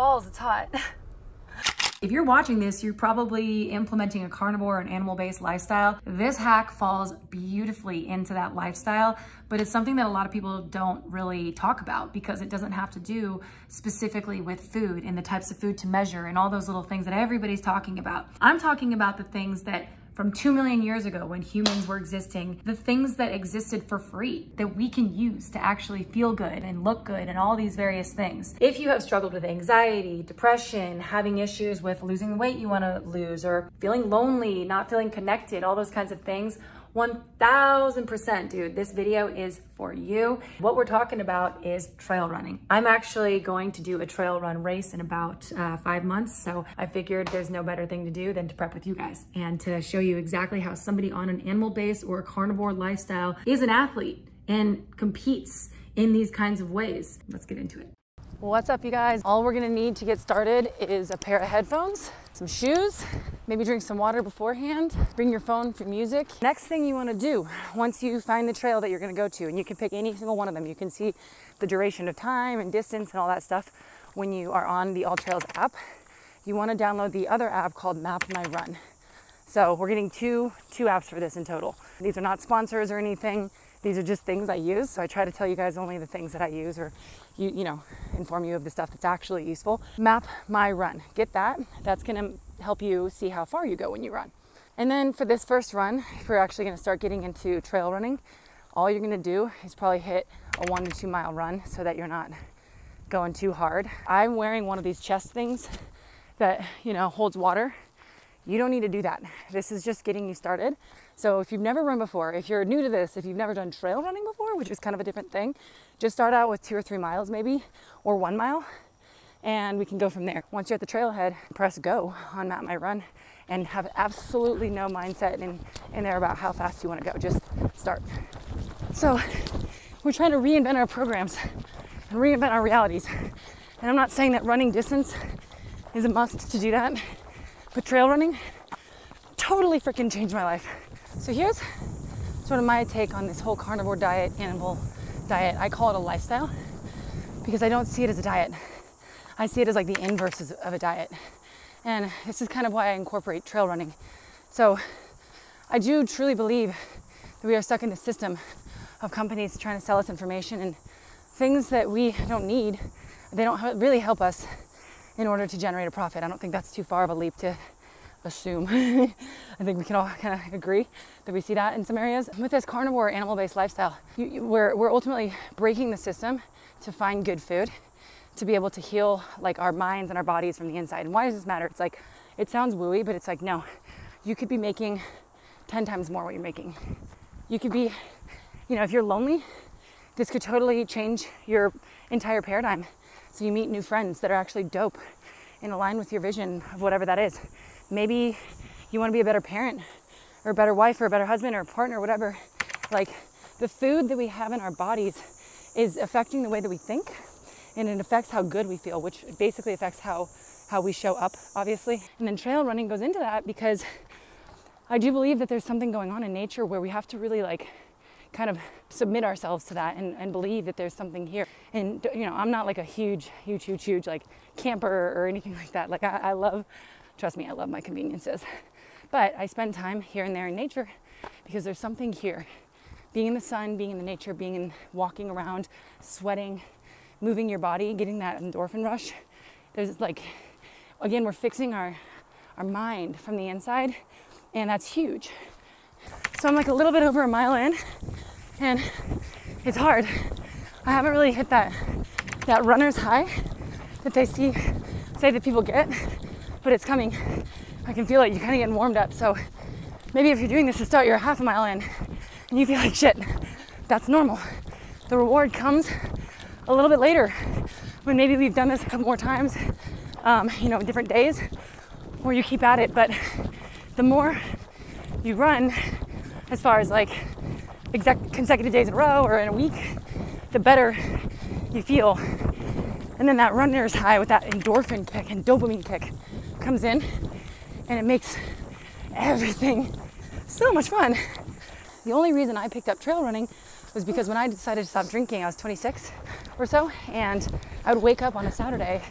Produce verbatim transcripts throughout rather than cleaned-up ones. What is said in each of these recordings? balls, it's hot. If you're watching this, you're probably implementing a carnivore or an animal-based lifestyle. This hack falls beautifully into that lifestyle, but it's something that a lot of people don't really talk about because it doesn't have to do specifically with food and the types of food to measure and all those little things that everybody's talking about. I'm talking about the things that from two million years ago when humans were existing, the things that existed for free that we can use to actually feel good and look good and all these various things. If you have struggled with anxiety, depression, having issues with losing the weight you want to lose, or feeling lonely, not feeling connected, all those kinds of things, one thousand percent, dude, this video is for you. What we're talking about is trail running. I'm actually going to do a trail run race in about uh, five months. So I figured there's no better thing to do than to prep with you guys and to show you exactly how somebody on an animal-based or a carnivore lifestyle is an athlete and competes in these kinds of ways. Let's get into it. What's up, you guys? All we're gonna need to get started is a pair of headphones, some shoes, maybe drink some water beforehand, bring your phone for music. Next thing you wanna do, once you find the trail that you're gonna go to, and you can pick any single one of them, you can see the duration of time and distance and all that stuff when you are on the AllTrails app. You wanna download the other app called MapMyRun. So we're getting two, two apps for this in total. These are not sponsors or anything. These are just things I use, so I try to tell you guys only the things that I use or, you, you know, inform you of the stuff that's actually useful. MapMyRun, get that. That's gonna help you see how far you go when you run. And then for this first run, if we're actually gonna start getting into trail running, all you're gonna do is probably hit a one to two mile run so that you're not going too hard. I'm wearing one of these chest things that, you know, holds water. You don't need to do that. This is just getting you started. So if you've never run before, if you're new to this, if you've never done trail running before, which is kind of a different thing, just start out with two or three miles maybe, or one mile, and we can go from there. Once you're at the trailhead, press go on MapMyRun and have absolutely no mindset in, in there about how fast you wanna go, just start. So we're trying to reinvent our programs and reinvent our realities. And I'm not saying that running distance is a must to do that, but trail running totally freaking changed my life. So here's sort of my take on this whole carnivore diet, animal diet. I call it a lifestyle because I don't see it as a diet. I see it as like the inverse of a diet. And this is kind of why I incorporate trail running. So I do truly believe that we are stuck in this system of companies trying to sell us information and things that we don't need. They don't really help us in order to generate a profit. I don't think that's too far of a leap to assume. I think we can all kind of agree that we see that in some areas. With this carnivore animal-based lifestyle, you, you, we're, we're ultimately breaking the system to find good food, to be able to heal like our minds and our bodies from the inside. And why does this matter? It's like, it sounds wooey, but it's like, no, you could be making ten times more what you're making. You could be, you know, if you're lonely, this could totally change your entire paradigm. So you meet new friends that are actually dope and align with your vision of whatever that is. Maybe you want to be a better parent or a better wife or a better husband or a partner, whatever. Like the food that we have in our bodies is affecting the way that we think, and it affects how good we feel, which basically affects how, how we show up, obviously. And then trail running goes into that because I do believe that there's something going on in nature where we have to really like kind of submit ourselves to that and, and believe that there's something here. And, you know, I'm not like a huge, huge, huge, huge like camper or anything like that. Like I, I love, trust me, I love my conveniences, but I spend time here and there in nature because there's something here. Being in the sun, being in the nature, being in walking around, sweating, moving your body, getting that endorphin rush. There's like, again, we're fixing our, our mind from the inside, and that's huge. So I'm like a little bit over a mile in, and it's hard. I haven't really hit that that runner's high that they see say that people get, but it's coming. I can feel it. You're kind of getting warmed up. So maybe if you're doing this to start, you're half a mile in and you feel like shit. That's normal. The reward comes a little bit later when maybe we've done this a couple more times, um, you know, different days, or you keep at it. But the more you run, as far as like exact consecutive days in a row or in a week, the better you feel. And then that runner's high with that endorphin kick and dopamine kick comes in, and it makes everything so much fun. The only reason I picked up trail running was because when I decided to stop drinking, I was twenty-six or so, and I would wake up on a Saturday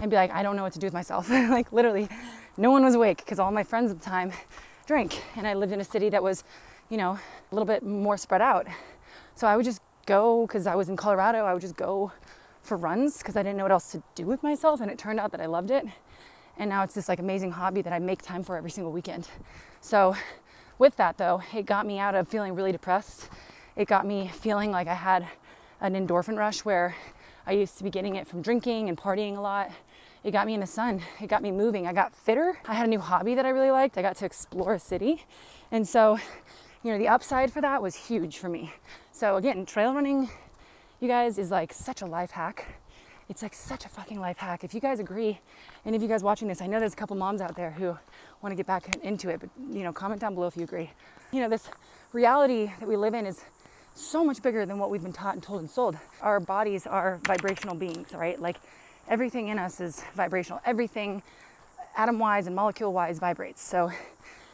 and be like, I don't know what to do with myself. Like literally no one was awake because all my friends at the time drank. And I lived in a city that was, you know, a little bit more spread out. So I would just go, because I was in Colorado, I would just go for runs because I didn't know what else to do with myself. And it turned out that I loved it. And now it's this like amazing hobby that I make time for every single weekend. So with that though, it got me out of feeling really depressed. It got me feeling like I had an endorphin rush where I used to be getting it from drinking and partying a lot. It got me in the sun. It got me moving. I got fitter. I had a new hobby that I really liked. I got to explore a city. And so, you know, the upside for that was huge for me. So again, trail running, you guys, is like such a life hack. It's like such a fucking life hack. If you guys agree, and if you guys watching this, I know there's a couple moms out there who want to get back into it, but you know, comment down below if you agree. You know, this reality that we live in is so much bigger than what we've been taught and told and sold. Our bodies are vibrational beings, right? Like everything in us is vibrational. Everything atom-wise and molecule-wise vibrates. So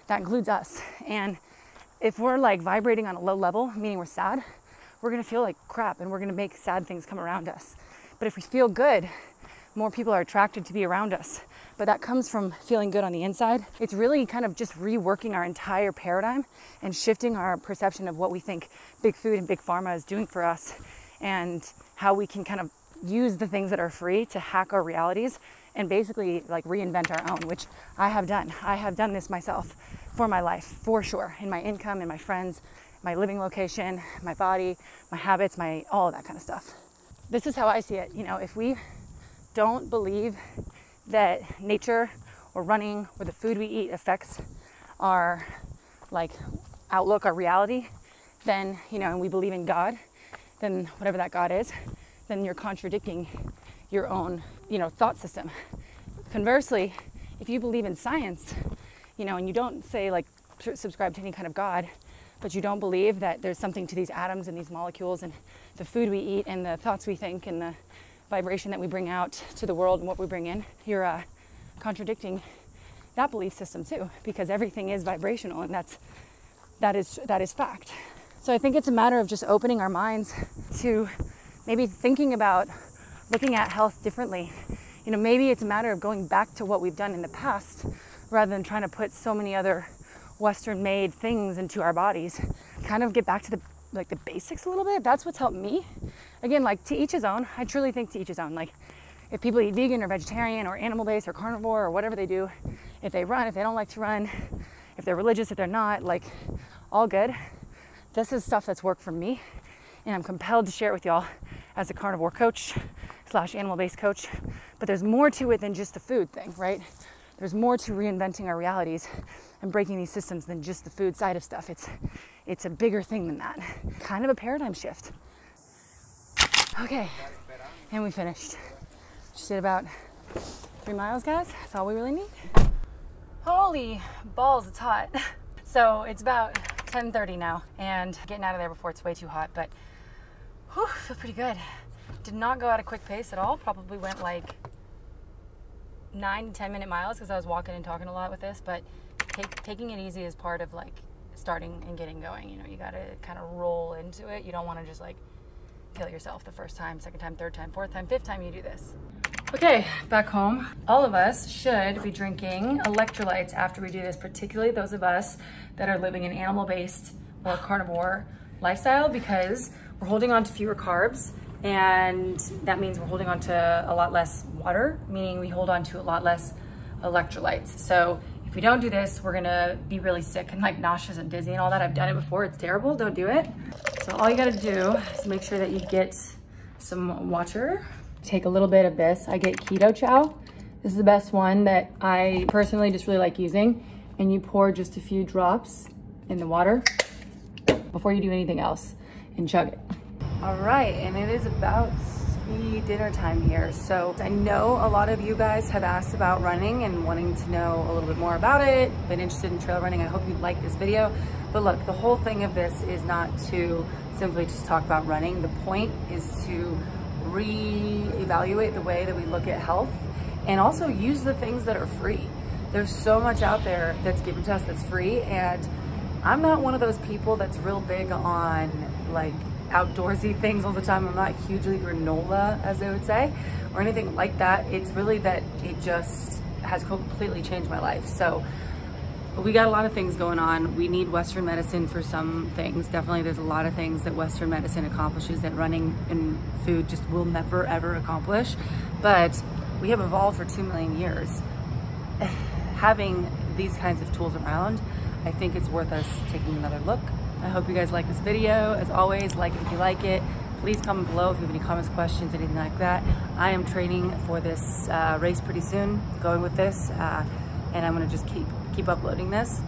that includes us. And if we're like vibrating on a low level, meaning we're sad, we're going to feel like crap and we're going to make sad things come around us. But if we feel good, more people are attracted to be around us. But that comes from feeling good on the inside. It's really kind of just reworking our entire paradigm and shifting our perception of what we think big food and big pharma is doing for us and how we can kind of use the things that are free to hack our realities and basically like reinvent our own, which I have done. I have done this myself for my life, for sure, in my income, in my friends, my living location, my body, my habits, my all of that kind of stuff. This is how I see it. You know, if we don't believe that nature or running or the food we eat affects our like outlook, our reality, then, you know, and we believe in God, then whatever that God is, then you're contradicting your own, you know, thought system. Conversely, if you believe in science, you know, and you don't say like subscribe to any kind of God, but you don't believe that there's something to these atoms and these molecules and the food we eat and the thoughts we think and the vibration that we bring out to the world and what we bring in, you're uh, contradicting that belief system too, because everything is vibrational and that's, that is, that is fact. So I think it's a matter of just opening our minds to maybe thinking about looking at health differently. You know, maybe it's a matter of going back to what we've done in the past rather than trying to put so many other Western-made things into our bodies. Kind of get back to the like the basics a little bit. That's what's helped me. Again, like to each his own. I truly think to each his own. Like if people eat vegan or vegetarian or animal-based or carnivore or whatever they do, if they run, if they don't like to run, if they're religious, if they're not, like all good. This is stuff that's worked for me, and I'm compelled to share it with y'all as a carnivore coach slash animal-based coach. But there's more to it than just the food thing, right? There's more to reinventing our realities and breaking these systems than just the food side of stuff. It's it's a bigger thing than that. Kind of a paradigm shift. Okay, and we finished. Just did about three miles, guys. That's all we really need. Holy balls, it's hot. So it's about ten thirty now, and getting out of there before it's way too hot, but whew, I feel pretty good. Did not go at a quick pace at all. Probably went like nine to ten minute miles because I was walking and talking a lot with this, but take, taking it easy is part of like starting and getting going. You know, you gotta kind of roll into it. You don't want to just like kill yourself the first time, second time, third time, fourth time, fifth time you do this. Okay, back home. All of us should be drinking electrolytes after we do this, particularly those of us that are living an animal-based or carnivore lifestyle, because we're holding on to fewer carbs. And that means we're holding on to a lot less water, meaning we hold on to a lot less electrolytes. So if we don't do this, we're gonna be really sick and like nauseous and dizzy and all that. I've done it before, it's terrible, don't do it. So all you gotta do is make sure that you get some water. Take a little bit of this. I get Keto Chow. This is the best one that I personally just really like using. And you pour just a few drops in the water before you do anything else and chug it. All right, and it is about dinner time here. So I know a lot of you guys have asked about running and wanting to know a little bit more about it, been interested in trail running. I hope you like this video. But look, the whole thing of this is not to simply just talk about running. The point is to re-evaluate the way that we look at health and also use the things that are free. There's so much out there that's given to us that's free, and I'm not one of those people that's real big on like outdoorsy things all the time. I'm not hugely granola, as they would say, or anything like that. It's really that it just has completely changed my life. So we got a lot of things going on. We need Western medicine for some things. Definitely there's a lot of things that Western medicine accomplishes that running and food just will never ever accomplish. But we have evolved for two million years. Having these kinds of tools around, I think it's worth us taking another look. I hope you guys like this video. As always, like it if you like it. Please comment below if you have any comments, questions, anything like that. I am training for this uh, race pretty soon, going with this, uh, and I'm gonna just keep keep uploading this.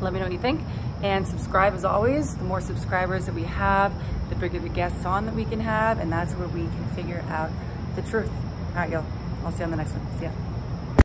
Let me know what you think, and subscribe as always. The more subscribers that we have, the bigger the guests on that we can have, and that's where we can figure out the truth. All right, y'all, I'll see you on the next one. See ya.